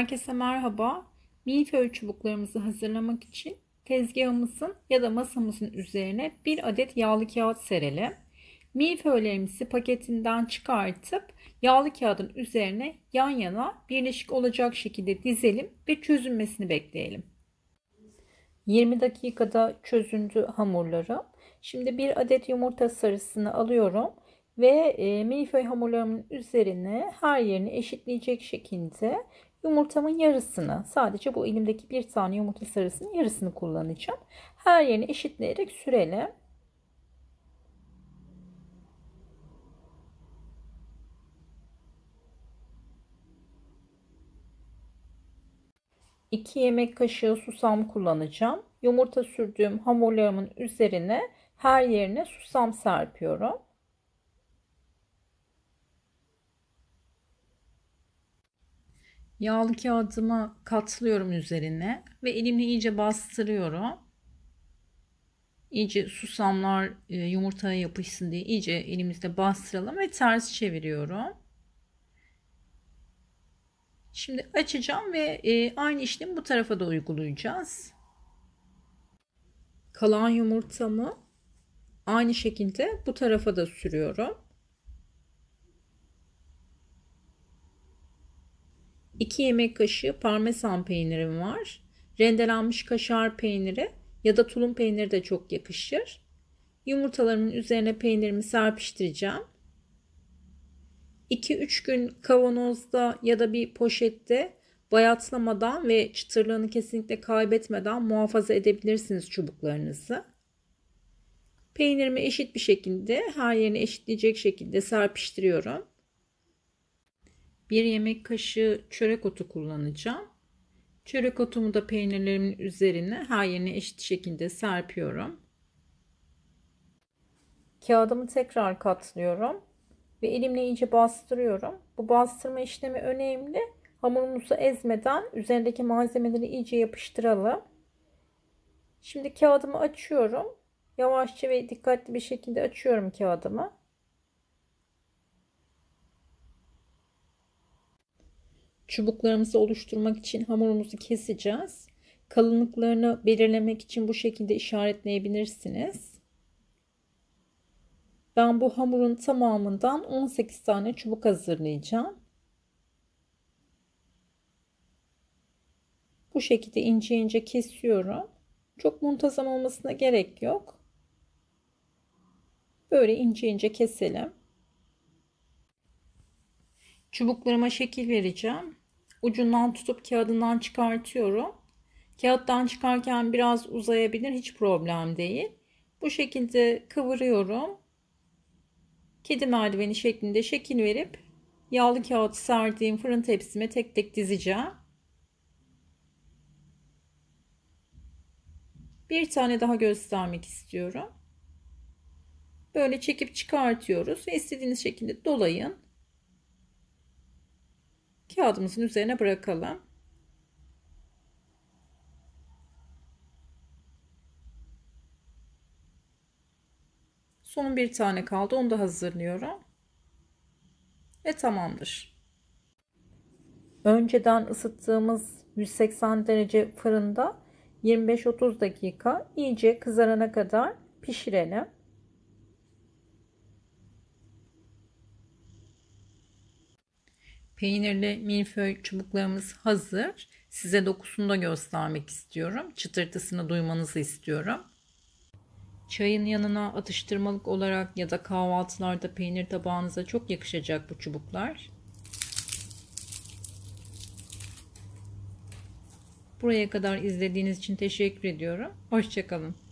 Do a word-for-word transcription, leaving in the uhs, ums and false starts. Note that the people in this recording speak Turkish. Herkese merhaba. Milföy çubuklarımızı hazırlamak için tezgahımızın ya da masamızın üzerine bir adet yağlı kağıt serelim. Milföylerimizi paketinden çıkartıp yağlı kağıdın üzerine yan yana birleşik olacak şekilde dizelim ve çözünmesini bekleyelim. yirmi dakikada çözündü hamurlarım. Şimdi bir adet yumurta sarısını alıyorum ve milföy hamurlarımın üzerine her yerini eşitleyecek şekilde yumurtamın yarısını, sadece bu elimdeki bir tane yumurta sarısının yarısını kullanacağım. Her yerini eşitleyerek sürelim. iki yemek kaşığı susam kullanacağım. Yumurta sürdüğüm hamurlarımın üzerine her yerine susam serpiyorum. Yağlı kağıdımı katlıyorum üzerine ve elimle iyice bastırıyorum. İyice susamlar yumurtaya yapışsın diye iyice elimizde bastıralım ve ters çeviriyorum. Şimdi açacağım ve aynı işlemi bu tarafa da uygulayacağız. Kalan yumurtamı aynı şekilde bu tarafa da sürüyorum. iki yemek kaşığı parmesan peynirim var. Rendelenmiş kaşar peyniri ya da tulum peyniri de çok yakışır. Yumurtalarımın üzerine peynirimi serpiştireceğim. iki üç gün kavanozda ya da bir poşette bayatlamadan ve çıtırlığını kesinlikle kaybetmeden muhafaza edebilirsiniz çubuklarınızı. Peynirimi eşit bir şekilde, her yerini eşitleyecek şekilde serpiştiriyorum. bir yemek kaşığı çörek otu kullanacağım. Çörek otumu da peynirlerimin üzerine her yerine eşit şekilde serpiyorum. Kağıdımı tekrar katlıyorum ve elimle iyice bastırıyorum. Bu bastırma işlemi önemli. Hamurumuzu ezmeden üzerindeki malzemeleri iyice yapıştıralım. Şimdi kağıdımı açıyorum. Yavaşça ve dikkatli bir şekilde açıyorum kağıdımı. Çubuklarımızı oluşturmak için hamurumuzu keseceğiz. Kalınlıklarını belirlemek için bu şekilde işaretleyebilirsiniz. Ben bu hamurun tamamından on sekiz tane çubuk hazırlayacağım. Bu şekilde ince ince kesiyorum. Çok muntazam olmasına gerek yok. Böyle ince ince keselim. Çubuklarıma şekil vereceğim. Ucundan tutup kağıdından çıkartıyorum. Kağıttan çıkarken biraz uzayabilir, hiç problem değil. Bu şekilde kıvırıyorum. Kedi merdiveni şeklinde şekil verip yağlı kağıt serdiğim fırın tepsime tek tek dizeceğim. Bir tane daha göstermek istiyorum. Böyle çekip çıkartıyoruz ve istediğiniz şekilde dolayın. Kağıdımızın üzerine bırakalım. Son bir tane kaldı. Onu da hazırlıyorum. Ve tamamdır. Önceden ısıttığımız yüz seksen derece fırında yirmi beş otuz dakika iyice kızarana kadar pişirelim. Peynirli milföy çubuklarımız hazır. Size dokusunu da göstermek istiyorum. Çıtırtısını duymanızı istiyorum. Çayın yanına atıştırmalık olarak ya da kahvaltılarda peynir tabağınıza çok yakışacak bu çubuklar. Buraya kadar izlediğiniz için teşekkür ediyorum. Hoşça kalın.